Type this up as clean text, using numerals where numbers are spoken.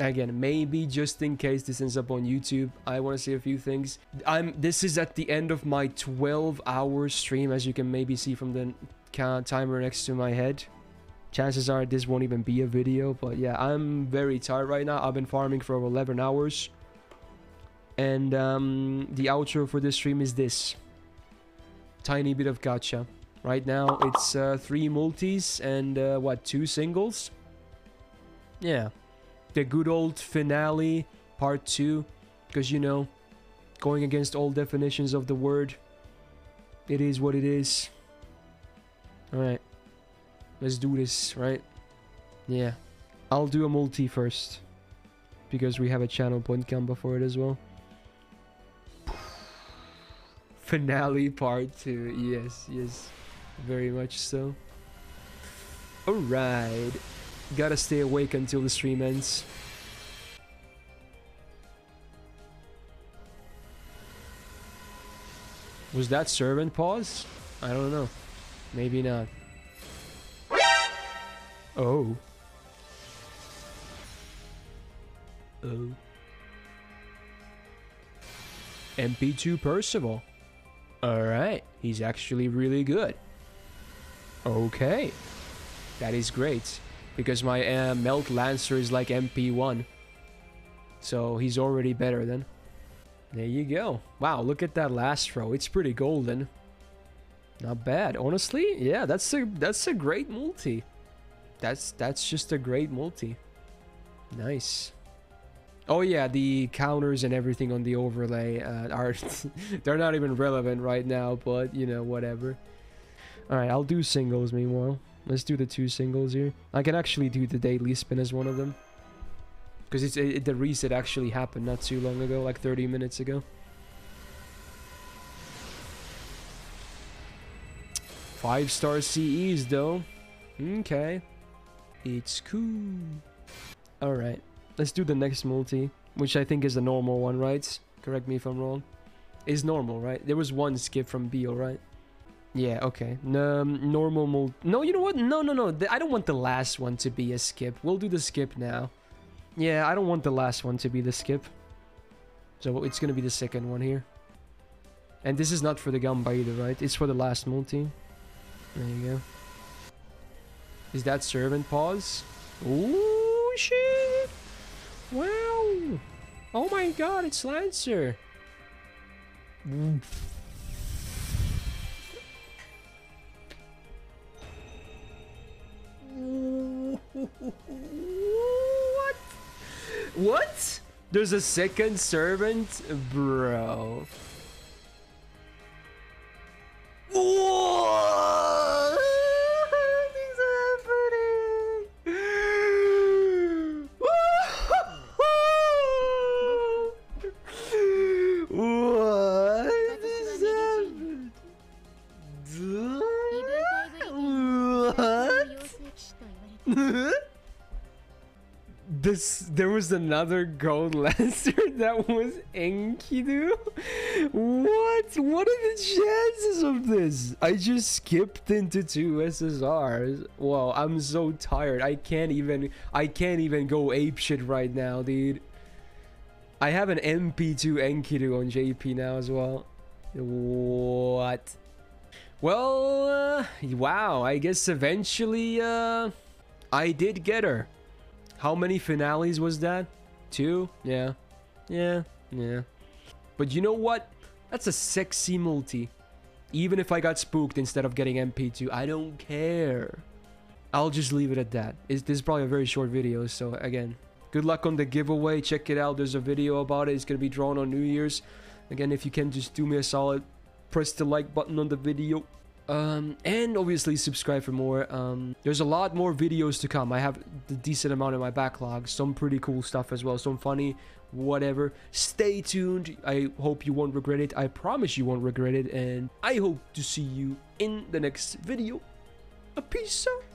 Again, maybe just in case this ends up on YouTube, I want to say a few things. This is at the end of my 12-hour stream, as you can maybe see from the timer next to my head. Chances are this won't even be a video, but yeah, I'm very tired right now. I've been farming for over 11 hours. And the outro for this stream is this. Tiny bit of gacha. Right now, it's 3 multis and, 2 singles? Yeah. The good old finale, part 2. Because, you know, going against all definitions of the word. It is what it is. Alright. Let's do this, right? Yeah. I'll do a multi first. Because we have a channel point combo for it as well. Finale, part 2. Yes, yes. Very much so. Alright. Gotta stay awake until the stream ends. Was that servant pause? I don't know. Maybe not. Oh. Oh. MP2 Percival. Alright. He's actually really good. Okay. That is great. Because my Melt Lancer is like MP1. So he's already better then. There you go. Wow, look at that last throw. It's pretty golden. Not bad. Honestly, yeah, that's a great multi. That's just a great multi. Nice. Oh yeah, the counters and everything on the overlay are they're not even relevant right now, but you know, whatever. Alright, I'll do singles meanwhile. Let's do the 2 singles here. I can actually do the daily spin as one of them. Because the reset actually happened not too long ago, like 30 minutes ago. Five-star CEs though. Okay. It's cool. Alright. Let's do the next multi, which I think is the normal one, right? Correct me if I'm wrong. It's normal, right? There was one skip from Bio, right? Yeah, okay. Normal multi. No, you know what? No. I don't want the last one to be a skip. We'll do the skip now. Yeah, I don't want the last one to be the skip. So it's going to be the second one here. And this is not for the Gamba either, right? It's for the last multi. There you go. Is that servant pause? Ooh, shit! Wow! Oh my god, it's Lancer! What? What? There's a second servant? Bro. There was another gold lancer that was Enkidu? What? What are the chances of this? I just skipped into 2 SSRs. Wow, I'm so tired. I can't even go apeshit right now, dude. I have an MP2 Enkidu on JP now as well. What? Well, wow, I guess eventually, I did get her. How many finales was that? 2? Yeah. Yeah. But you know what? That's a sexy multi. Even if I got spooked instead of getting MP2, I don't care. I'll just leave it at that. This is probably a very short video, so again, good luck on the giveaway. Check it out. There's a video about it. It's going to be drawn on New Year's. Again, if you can, just do me a solid. Press the like button on the video. And obviously subscribe for more. There's a lot more videos to come. I have a decent amount in my backlog. Some pretty cool stuff as well. Some funny, whatever. Stay tuned. I hope you won't regret it. I promise you won't regret it. And I hope to see you in the next video. Peace out.